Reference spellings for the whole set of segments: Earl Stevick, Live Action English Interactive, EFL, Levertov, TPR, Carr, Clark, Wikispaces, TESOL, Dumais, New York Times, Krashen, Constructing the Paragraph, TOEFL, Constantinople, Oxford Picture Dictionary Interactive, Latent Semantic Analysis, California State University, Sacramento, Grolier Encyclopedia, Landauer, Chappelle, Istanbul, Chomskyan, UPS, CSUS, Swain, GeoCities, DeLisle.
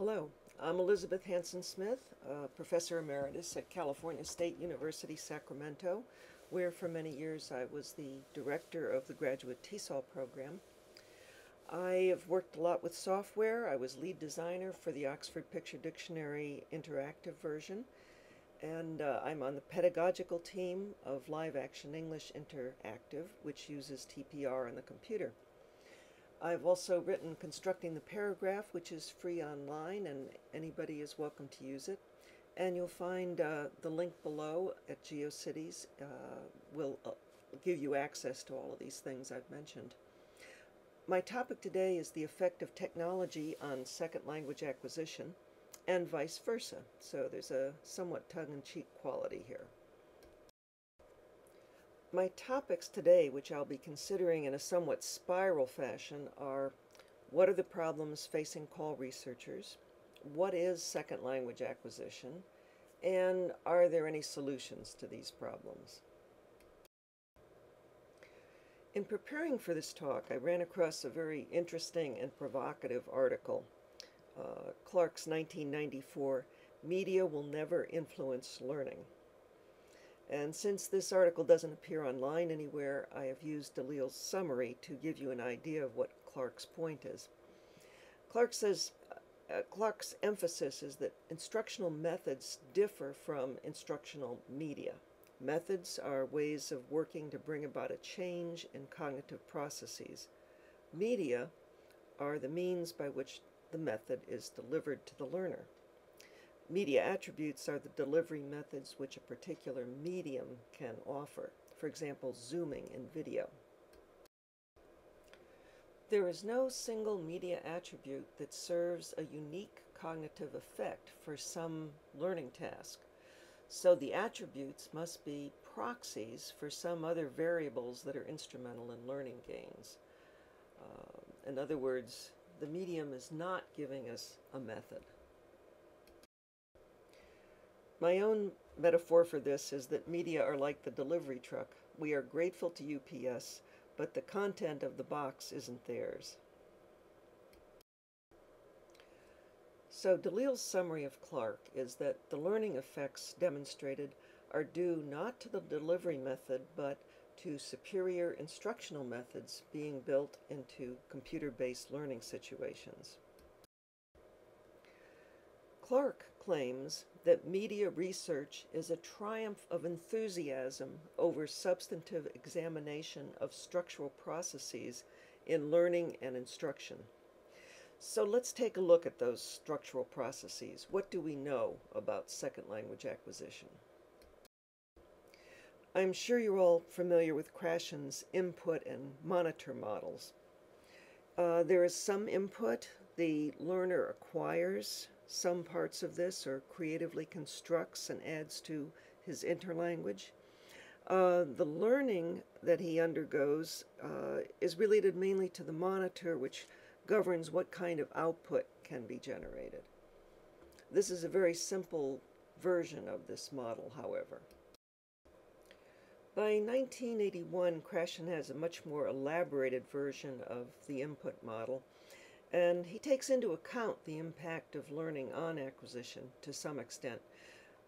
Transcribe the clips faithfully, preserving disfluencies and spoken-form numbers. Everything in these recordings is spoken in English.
Hello, I'm Elizabeth Hanson-Smith, uh, Professor Emeritus at California State University, Sacramento, where for many years I was the director of the graduate TESOL program. I have worked a lot with software. I was lead designer for the Oxford Picture Dictionary Interactive version, and uh, I'm on the pedagogical team of Live Action English Interactive, which uses T P R on the computer. I've also written Constructing the Paragraph, which is free online, and anybody is welcome to use it. And you'll find uh, the link below at GeoCities uh, will uh, give you access to all of these things I've mentioned. My topic today is the effect of technology on second language acquisition, and vice versa. So there's a somewhat tongue-in-cheek quality here. My topics today, which I'll be considering in a somewhat spiral fashion, are: what are the problems facing CALL researchers? What is second language acquisition? And are there any solutions to these problems? In preparing for this talk, I ran across a very interesting and provocative article, uh, Clark's nineteen ninety-four, Media Will Never Influence Learning. And since this article doesn't appear online anywhere, I have used DeLisle's summary to give you an idea of what Clark's point is. Clark says, uh, Clark's emphasis is that instructional methods differ from instructional media. Methods are ways of working to bring about a change in cognitive processes. Media are the means by which the method is delivered to the learner. Media attributes are the delivery methods which a particular medium can offer, for example, zooming in video. There is no single media attribute that serves a unique cognitive effect for some learning task, so the attributes must be proxies for some other variables that are instrumental in learning gains. Uh, in other words, the medium is not giving us a method. My own metaphor for this is that media are like the delivery truck. We are grateful to U P S, but the content of the box isn't theirs. So DeLisle's summary of Clark is that the learning effects demonstrated are due not to the delivery method, but to superior instructional methods being built into computer-based learning situations. Clark claims that media research is a triumph of enthusiasm over substantive examination of structural processes in learning and instruction. So let's take a look at those structural processes. What do we know about second language acquisition? I'm sure you're all familiar with Krashen's input and monitor models. Uh, there is some input the learner acquires. Some parts of this or creatively constructs and adds to his interlanguage. Uh, the learning that he undergoes uh, is related mainly to the monitor, which governs what kind of output can be generated. This is a very simple version of this model, however. By nineteen eighty-one, Krashen has a much more elaborated version of the input model, and he takes into account the impact of learning on acquisition to some extent.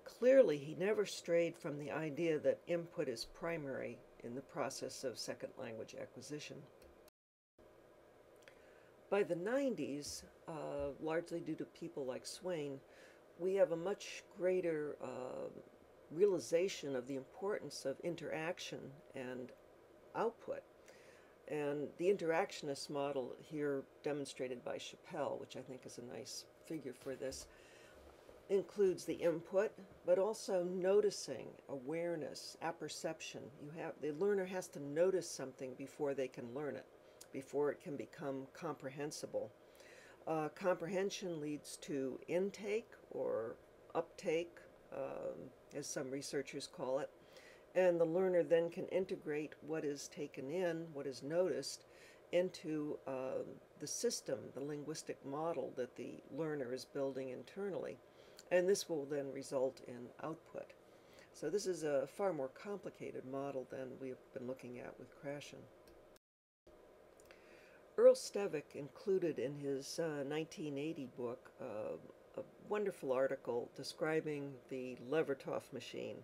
Clearly, he never strayed from the idea that input is primary in the process of second language acquisition. By the nineties, uh, largely due to people like Swain, we have a much greater uh, realization of the importance of interaction and output. And the interactionist model here, demonstrated by Chappelle, which I think is a nice figure for this, includes the input, but also noticing, awareness, apperception. You have, the learner has to notice something before they can learn it, before it can become comprehensible. Uh, comprehension leads to intake or uptake, um, as some researchers call it. And the learner then can integrate what is taken in, what is noticed, into uh, the system, the linguistic model that the learner is building internally. And this will then result in output. So this is a far more complicated model than we have been looking at with Krashen. Earl Stevick included in his uh, nineteen eighty book uh, a wonderful article describing the Levertov machine,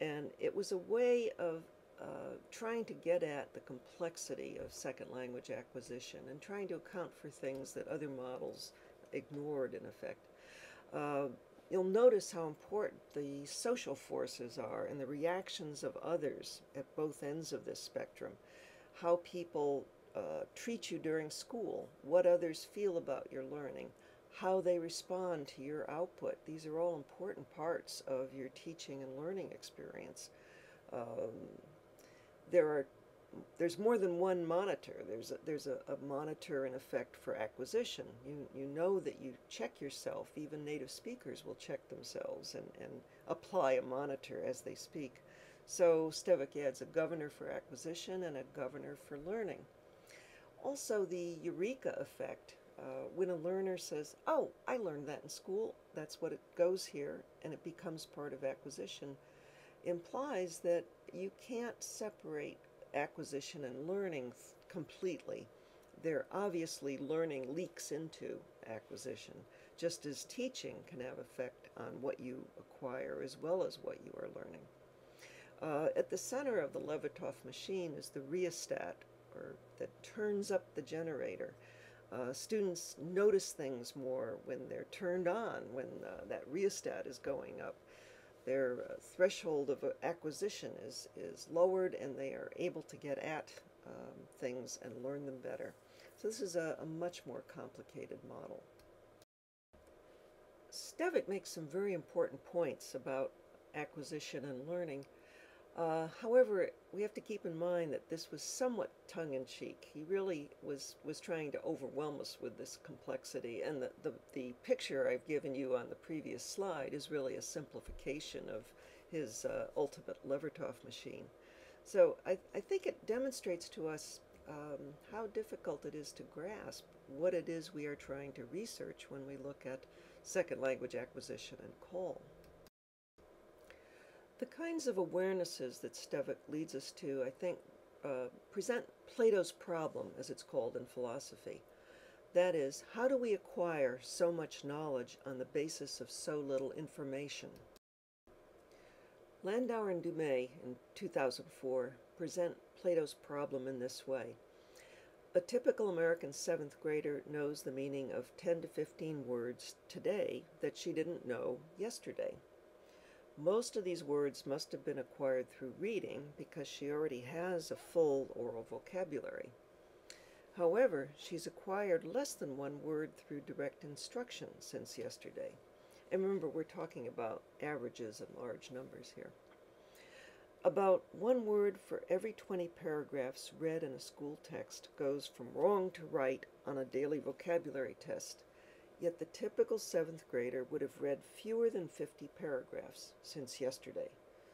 and it was a way of uh, trying to get at the complexity of second language acquisition and trying to account for things that other models ignored, in effect. Uh, you'll notice how important the social forces are and the reactions of others at both ends of this spectrum, how people uh, treat you during school, what others feel about your learning, how they respond to your output. These are all important parts of your teaching and learning experience. Um, there are There's more than one monitor. There's a, there's a, a monitor in effect for acquisition. You, you know that you check yourself. Even native speakers will check themselves and, and apply a monitor as they speak. So Stevick adds a governor for acquisition and a governor for learning. Also the eureka effect. Uh, when a learner says, oh, I learned that in school, that's what it goes here, and it becomes part of acquisition, implies that you can't separate acquisition and learning completely. They're obviously learning leaks into acquisition, just as teaching can have effect on what you acquire as well as what you are learning. Uh, at the center of the Levertov machine is the rheostat, or that turns up the generator. Uh, students notice things more when they're turned on, when uh, that rheostat is going up. Their uh, threshold of acquisition is, is lowered, and they are able to get at um, things and learn them better. So this is a, a much more complicated model. Stevick makes some very important points about acquisition and learning. Uh, however, we have to keep in mind that this was somewhat tongue-in-cheek. He really was, was trying to overwhelm us with this complexity, and the, the, the picture I've given you on the previous slide is really a simplification of his uh, ultimate Levertov machine. So I, I think it demonstrates to us um, how difficult it is to grasp what it is we are trying to research when we look at second language acquisition and CALL. The kinds of awarenesses that Stevick leads us to, I think, uh, present Plato's problem, as it's called in philosophy. That is, how do we acquire so much knowledge on the basis of so little information? Landauer and Dumais in two thousand four present Plato's problem in this way. A typical American seventh grader knows the meaning of ten to fifteen words today that she didn't know yesterday. Most of these words must have been acquired through reading because she already has a full oral vocabulary. However, she's acquired less than one word through direct instruction since yesterday. And remember, we're talking about averages and large numbers here. About one word for every twenty paragraphs read in a school text goes from wrong to right on a daily vocabulary test. Yet the typical seventh grader would have read fewer than fifty paragraphs since yesterday.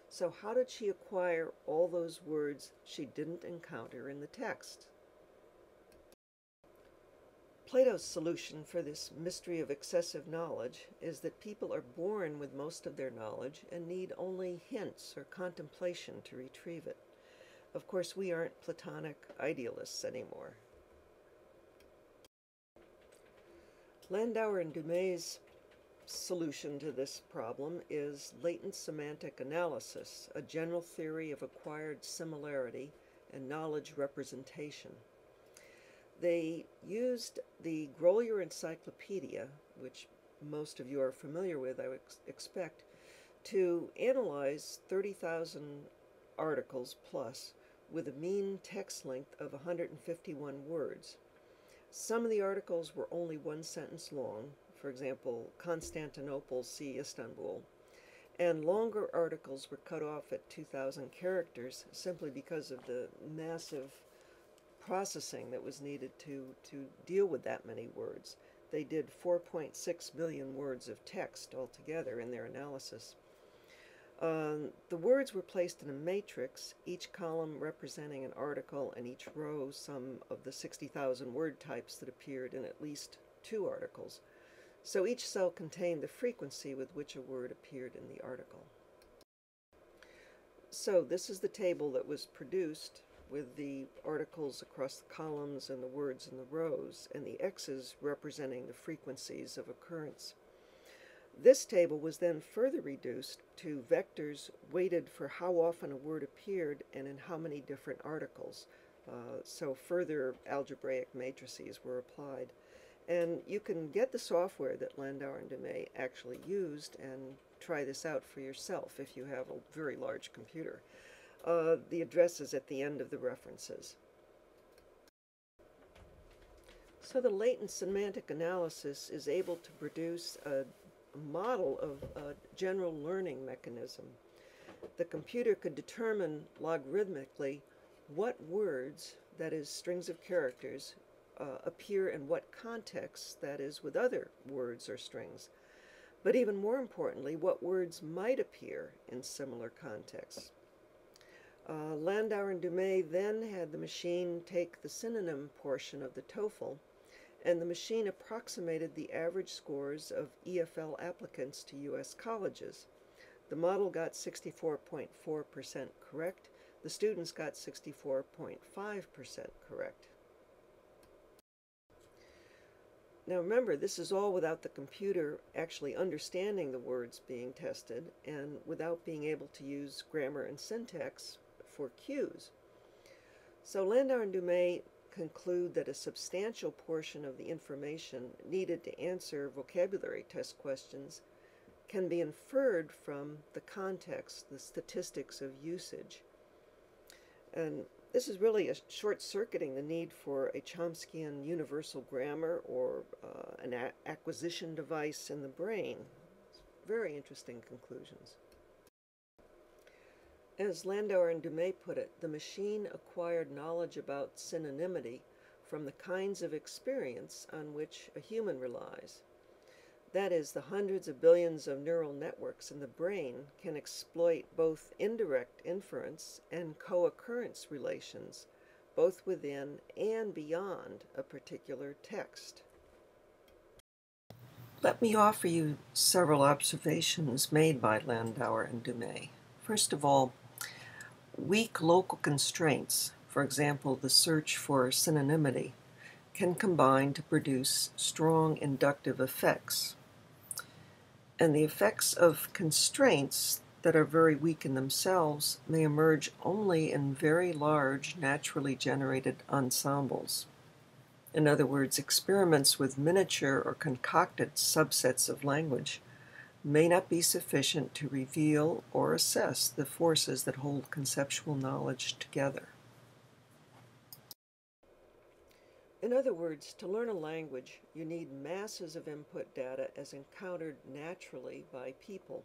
So how did she acquire all those words she didn't encounter in the text? Plato's solution for this mystery of excessive knowledge is that people are born with most of their knowledge and need only hints or contemplation to retrieve it. Of course, we aren't Platonic idealists anymore. Landauer and Dumais's solution to this problem is latent semantic analysis, a general theory of acquired similarity and knowledge representation. They used the Grolier Encyclopedia, which most of you are familiar with, I would expect, to analyze thirty thousand articles plus with a mean text length of one hundred fifty-one words. Some of the articles were only one sentence long, for example, Constantinople, see Istanbul, and longer articles were cut off at two thousand characters simply because of the massive processing that was needed to, to deal with that many words. They did four point six billion words of text altogether in their analysis. Um, the words were placed in a matrix, each column representing an article and each row some of the sixty thousand word types that appeared in at least two articles. So each cell contained the frequency with which a word appeared in the article. So this is the table that was produced with the articles across the columns and the words in the rows, and the X's representing the frequencies of occurrence. This table was then further reduced to vectors weighted for how often a word appeared and in how many different articles. Uh, so further algebraic matrices were applied. And you can get the software that Landauer and Dumais actually used and try this out for yourself if you have a very large computer. Uh, the address is at the end of the references. So the latent semantic analysis is able to produce a model of a general learning mechanism. The computer could determine logarithmically what words, that is strings of characters, Uh, appear in what contexts, that is with other words or strings, but even more importantly what words might appear in similar contexts. Uh, Landauer and Dumais then had the machine take the synonym portion of the TOEFL, and the machine approximated the average scores of E F L applicants to U S colleges. The model got sixty-four point four percent correct, the students got sixty-four point five percent correct. Now remember, this is all without the computer actually understanding the words being tested and without being able to use grammar and syntax for cues. So Landauer and Dumais conclude that a substantial portion of the information needed to answer vocabulary test questions can be inferred from the context, the statistics of usage. And this is really a short-circuiting the need for a Chomskyan universal grammar or uh, an a acquisition device in the brain. Very interesting conclusions. As Landauer and Dumais put it, the machine acquired knowledge about synonymity from the kinds of experience on which a human relies. That is, the hundreds of billions of neural networks in the brain can exploit both indirect inference and co-occurrence relations, both within and beyond a particular text. Let me offer you several observations made by Landauer and Dumais. First of all, weak local constraints, for example, the search for synonymity, can combine to produce strong inductive effects. And the effects of constraints that are very weak in themselves may emerge only in very large naturally generated ensembles. In other words, experiments with miniature or concocted subsets of language may not be sufficient to reveal or assess the forces that hold conceptual knowledge together. In other words, to learn a language, you need masses of input data as encountered naturally by people.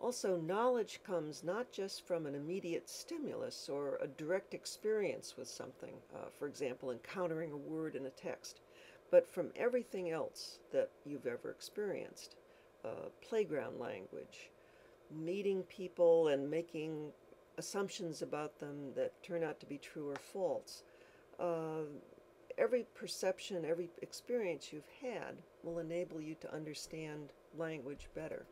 Also, knowledge comes not just from an immediate stimulus or a direct experience with something, uh, for example, encountering a word in a text, but from everything else that you've ever experienced. Uh, playground language, meeting people and making assumptions about them that turn out to be true or false. Uh, every perception, every experience you've had will enable you to understand language better.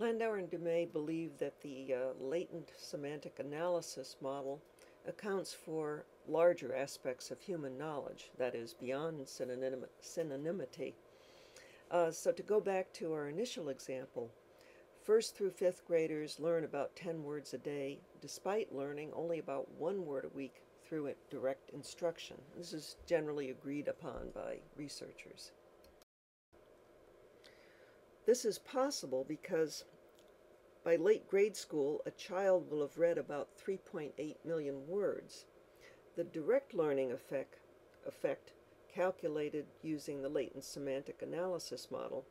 Landauer and Dumais believe that the uh, latent semantic analysis model accounts for larger aspects of human knowledge, that is, beyond synonym synonymity. Uh, so to go back to our initial example, first through fifth graders learn about ten words a day, despite learning only about one word a week through direct instruction. This is generally agreed upon by researchers. This is possible because by late grade school, a child will have read about three point eight million words. The direct learning effect, effect calculated using the latent semantic analysis model,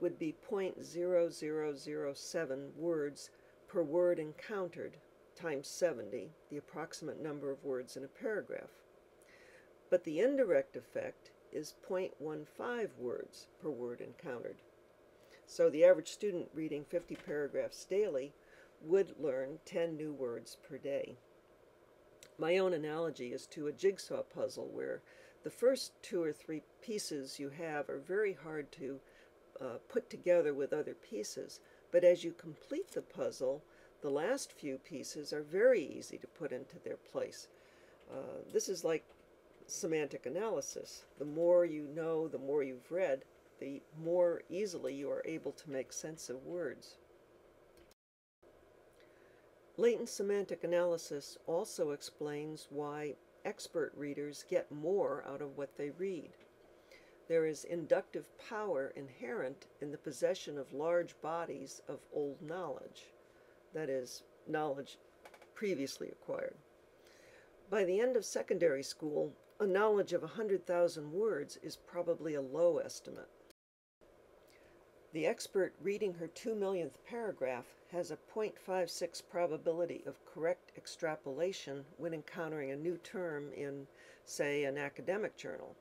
would be zero point zero zero zero seven words per word encountered times seventy, the approximate number of words in a paragraph. But the indirect effect is zero point one five words per word encountered. So the average student reading fifty paragraphs daily would learn ten new words per day. My own analogy is to a jigsaw puzzle where the first two or three pieces you have are very hard to Uh, put together with other pieces, but as you complete the puzzle, The last few pieces are very easy to put into their place. Uh, this is like semantic analysis. The more you know, the more you've read, the more easily you are able to make sense of words. Latent semantic analysis also explains why expert readers get more out of what they read. There is inductive power inherent in the possession of large bodies of old knowledge, that is, knowledge previously acquired. By the end of secondary school, a knowledge of one hundred thousand words is probably a low estimate. The expert reading her two millionth paragraph has a zero point five six probability of correct extrapolation when encountering a new term in, say, an academic journal,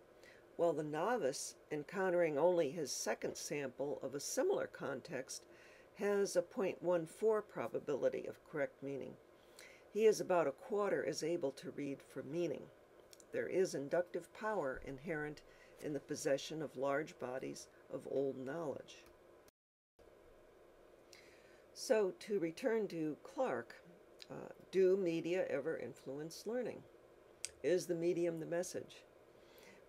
while the novice encountering only his second sample of a similar context has a zero point one four probability of correct meaning. He is about a quarter as able to read for meaning. There is inductive power inherent in the possession of large bodies of old knowledge. So, to return to Clark, uh, do media ever influence learning? Is the medium the message?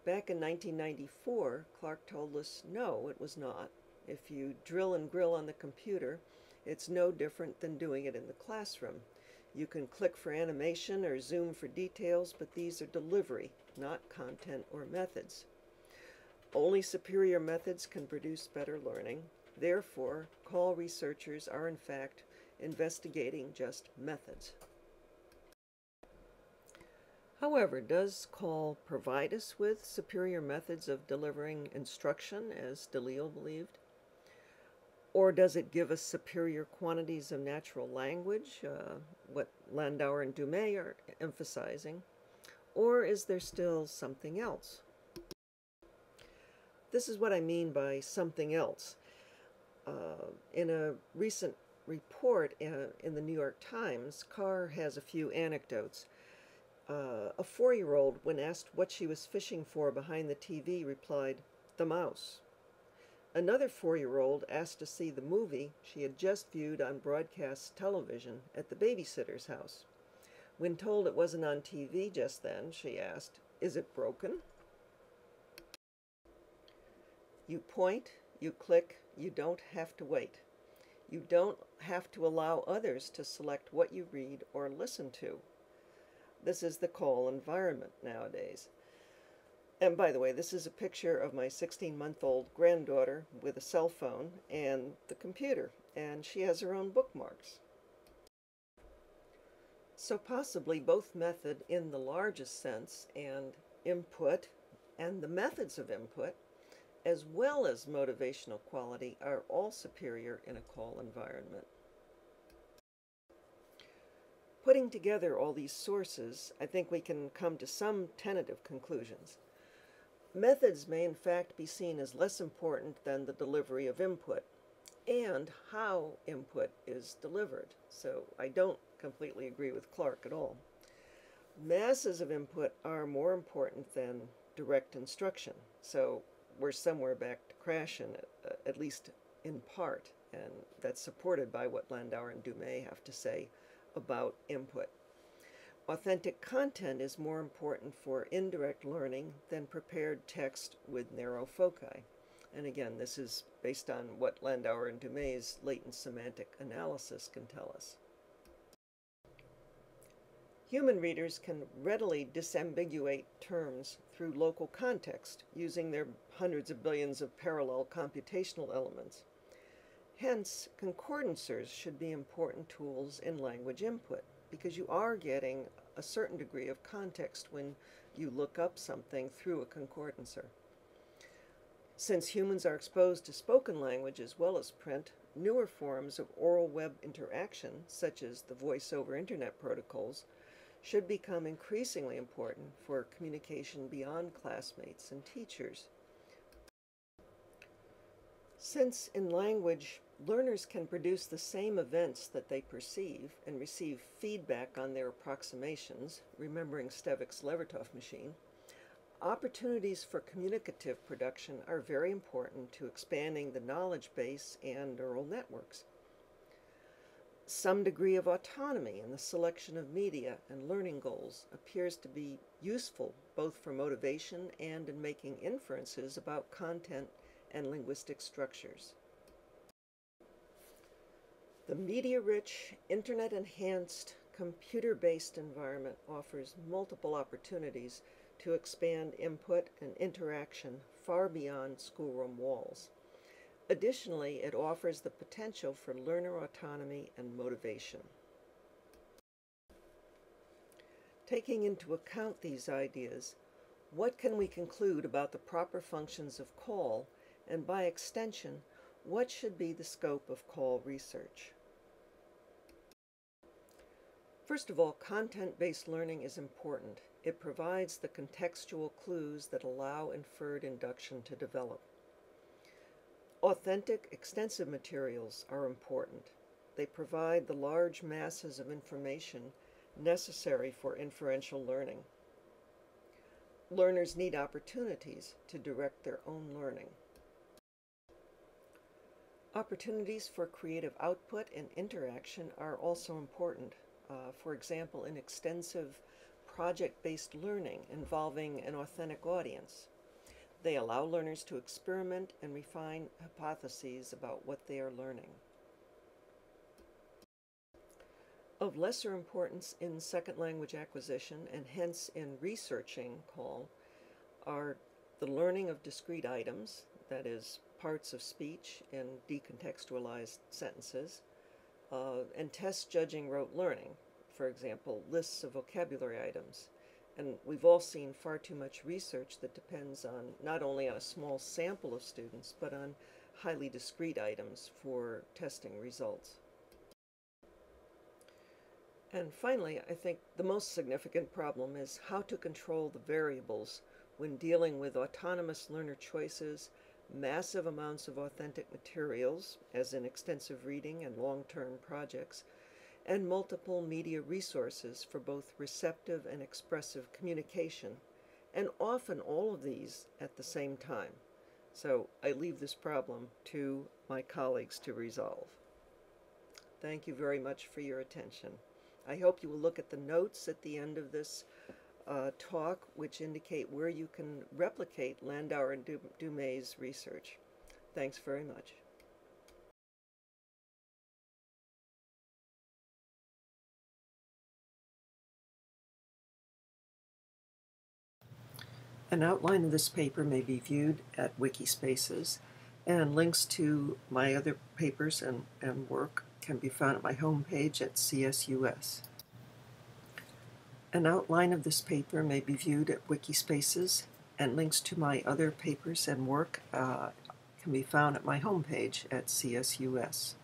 Back in nineteen ninety-four, Clark told us, no, it was not. If you drill and grill on the computer, it's no different than doing it in the classroom. You can click for animation or zoom for details, but these are delivery, not content or methods. Only superior methods can produce better learning. Therefore, CALL researchers are in fact investigating just methods. However, does CALL provide us with superior methods of delivering instruction, as DeLisle believed? Or does it give us superior quantities of natural language, uh, what Landauer and Dumais are emphasizing? Or is there still something else? This is what I mean by something else. Uh, in a recent report in, in the New York Times, Carr has a few anecdotes. Uh, a four-year-old, when asked what she was fishing for behind the T V, replied, "The mouse." Another four-year-old asked to see the movie she had just viewed on broadcast television at the babysitter's house. When told it wasn't on T V just then, she asked, "Is it broken?" You point, you click, you don't have to wait. You don't have to allow others to select what you read or listen to. This is the CALL environment nowadays. And by the way, this is a picture of my sixteen-month-old granddaughter with a cell phone and the computer, and she has her own bookmarks. So possibly both method in the largest sense and input and the methods of input, as well as motivational quality, are all superior in a CALL environment. Putting together all these sources, I think we can come to some tentative conclusions. Methods may in fact be seen as less important than the delivery of input, and how input is delivered. So I don't completely agree with Clark at all. Masses of input are more important than direct instruction. So we're somewhere back to Krashen, at least in part, and that's supported by what Landauer and Dumais have to say about input. Authentic content is more important for indirect learning than prepared text with narrow foci. And again, this is based on what Landauer and Dumais's latent semantic analysis can tell us. Human readers can readily disambiguate terms through local context using their hundreds of billions of parallel computational elements. Hence, concordancers should be important tools in language input, because you are getting a certain degree of context when you look up something through a concordancer. Since humans are exposed to spoken language as well as print, newer forms of oral web interaction, such as the voice over internet protocols, should become increasingly important for communication beyond classmates and teachers. Since in language, learners can produce the same events that they perceive and receive feedback on their approximations, remembering Stevick's Levertov machine, opportunities for communicative production are very important to expanding the knowledge base and neural networks. Some degree of autonomy in the selection of media and learning goals appears to be useful both for motivation and in making inferences about content and linguistic structures. The media-rich, internet-enhanced, computer-based environment offers multiple opportunities to expand input and interaction far beyond schoolroom walls. Additionally, it offers the potential for learner autonomy and motivation. Taking into account these ideas, what can we conclude about the proper functions of CALL, and by extension, what should be the scope of CALL research? First of all, content-based learning is important. It provides the contextual clues that allow inferred induction to develop. Authentic, extensive materials are important. They provide the large masses of information necessary for inferential learning. Learners need opportunities to direct their own learning. Opportunities for creative output and interaction are also important. Uh, for example, in extensive project-based learning involving an authentic audience. They allow learners to experiment and refine hypotheses about what they are learning. Of lesser importance in second language acquisition, and hence in researching CALL, are the learning of discrete items, that is, parts of speech in decontextualized sentences, uh, and test judging rote learning, for example, lists of vocabulary items. And we've all seen far too much research that depends on not only on a small sample of students, but on highly discrete items for testing results. And finally, I think the most significant problem is how to control the variables when dealing with autonomous learner choices, massive amounts of authentic materials, as in extensive reading and long-term projects, and multiple media resources for both receptive and expressive communication, and often all of these at the same time. So I leave this problem to my colleagues to resolve. Thank you very much for your attention. I hope you will look at the notes at the end of this uh, talk, which indicate where you can replicate Landauer and Dumais' research. Thanks very much. An outline of this paper may be viewed at Wikispaces, and links to my other papers and, and work can be found at my homepage at C S U S. An outline of this paper may be viewed at Wikispaces, and links to my other papers and work uh, can be found at my homepage at C S U S.